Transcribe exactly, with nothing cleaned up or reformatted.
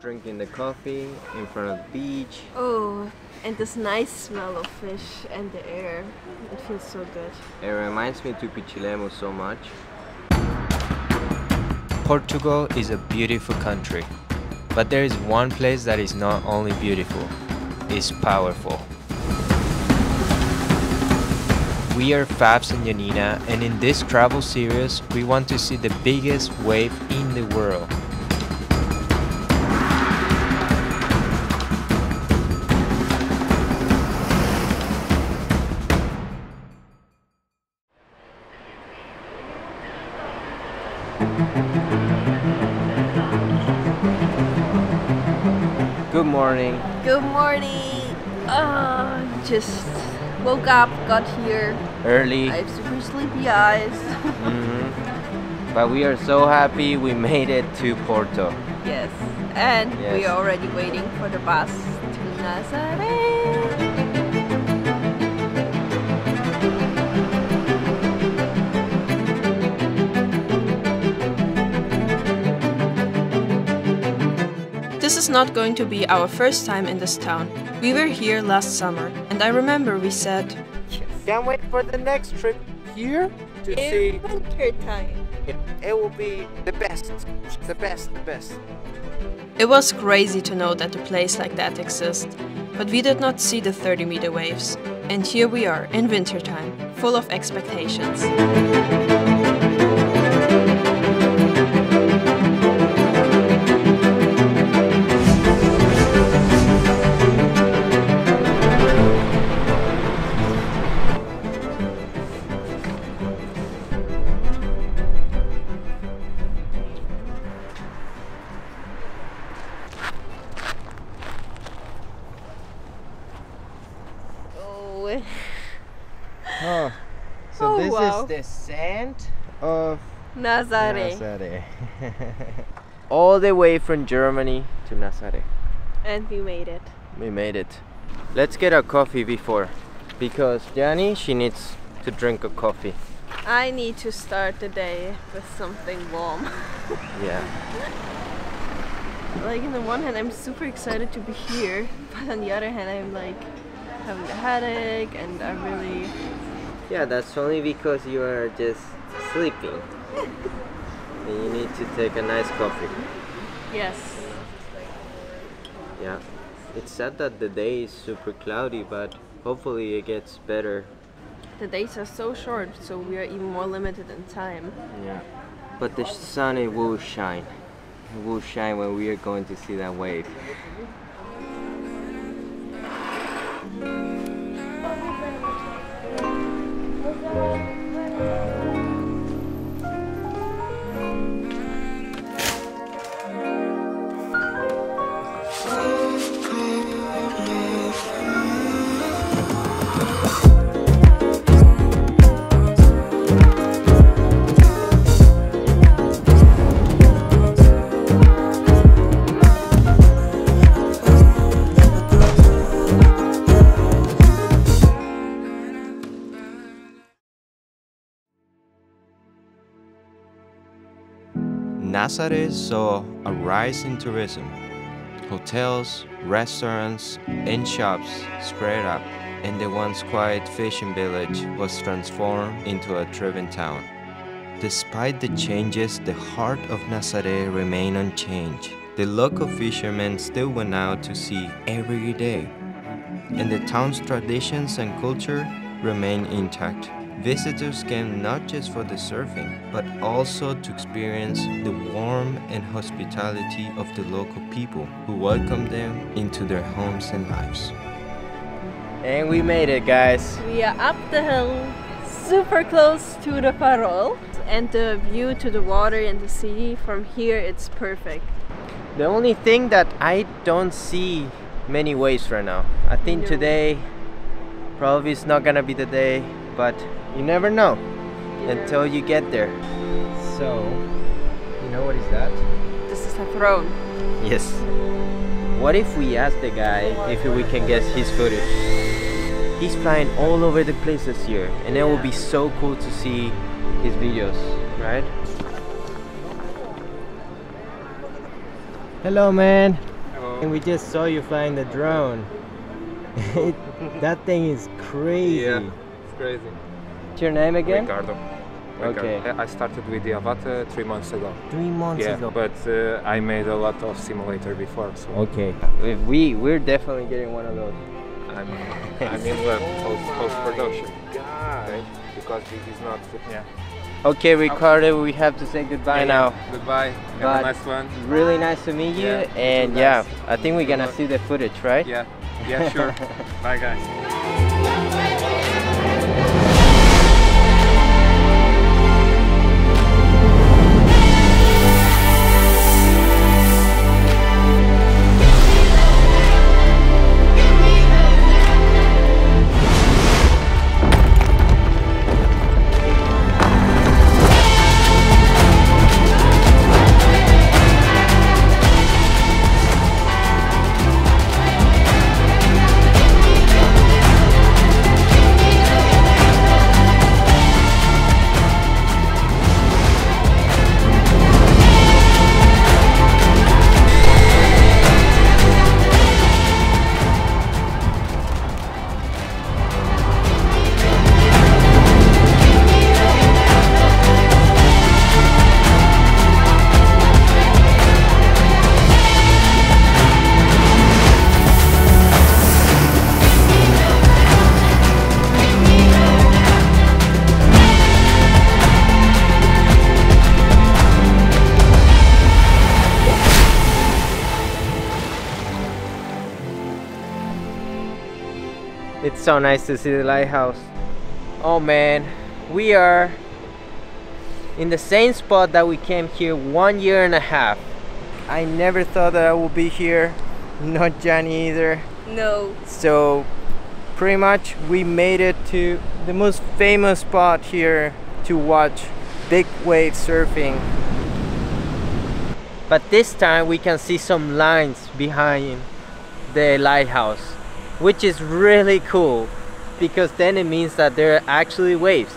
drinking the coffee in front of the beach. Oh, and this nice smell of fish and the air. It feels so good. It reminds me to Pichilemu so much. Portugal is a beautiful country. But there is one place that is not only beautiful, it's powerful. We are Fabs and Janina, and in this travel series, we want to see the biggest wave in the world. Good morning. Good morning. Oh, just woke up, got here. Early. I have super sleepy eyes. Mm-hmm. But we are so happy we made it to Porto. Yes, and yes. We are already waiting for the bus to Nazaré. This is not going to be our first time in this town. We were here last summer, and I remember we said, yes. Can't wait for the next trip here to in see. Winter time. It, it will be the best, the best, the best. It was crazy to know that a place like that exists, but we did not see the thirty meter waves. And here we are in winter time, full of expectations. Oh, so oh, this wow. is the sand of Nazaré. Nazaré. All the way from Germany to Nazaré. And we made it. We made it. Let's get a coffee before, because Jani, she needs to drink a coffee. I need to start the day with something warm. Yeah. Like on the one hand, I'm super excited to be here, but on the other hand, I'm like having a headache, and I'm really. Yeah, that's only because you are just sleeping. And you need to take a nice coffee. Yes. Yeah. It's sad that the day is super cloudy, but hopefully it gets better. The days are so short, so we are even more limited in time. Yeah. But the sun, it will shine. It will shine when we are going to see that wave. Nazaré saw a rise in tourism. Hotels, restaurants, and shops spread up, and the once quiet fishing village was transformed into a thriving town. Despite the changes, the heart of Nazaré remained unchanged. The local fishermen still went out to sea every day, and the town's traditions and culture remained intact. Visitors came not just for the surfing, but also to experience the warmth and hospitality of the local people who welcomed them into their homes and lives. And we made it, guys! We are up the hill, super close to the Farol, and the view to the water and the sea from here, it's perfect. The only thing that I don't see many waves right now. I think no. Today probably it's not gonna be the day, but you never know yeah. until you get there. So, you know what is that? This is a throne. Yes. What if we ask the guy if we can guess his footage? He's flying all over the place this year, and yeah. it will be so cool to see his videos, right? Hello, man. And we just saw you flying the drone. It, that thing is crazy. Yeah, it's crazy. What's your name again? Ricardo. Okay. I started with the Avata three months ago. Three months yeah, ago. But uh, I made a lot of simulator before. So. Okay. If we we're definitely getting one of those. I'm I'm in the post post production. Okay? Because this is not. Yeah. Okay, Ricardo, we have to say goodbye yeah, now. Yeah. Goodbye. Have but a nice one. Really nice to meet you. Yeah, and nice. yeah, I think we're gonna see the footage, right? Yeah. Yeah, sure. Bye, guys. It's so nice to see the lighthouse. Oh man, we are in the same spot that we came here one year and a half. I never thought that I would be here, not Johnny either. No. So pretty much we made it to the most famous spot here to watch big wave surfing. But this time we can see some lines behind the lighthouse, which is really cool, because then it means that there are actually waves.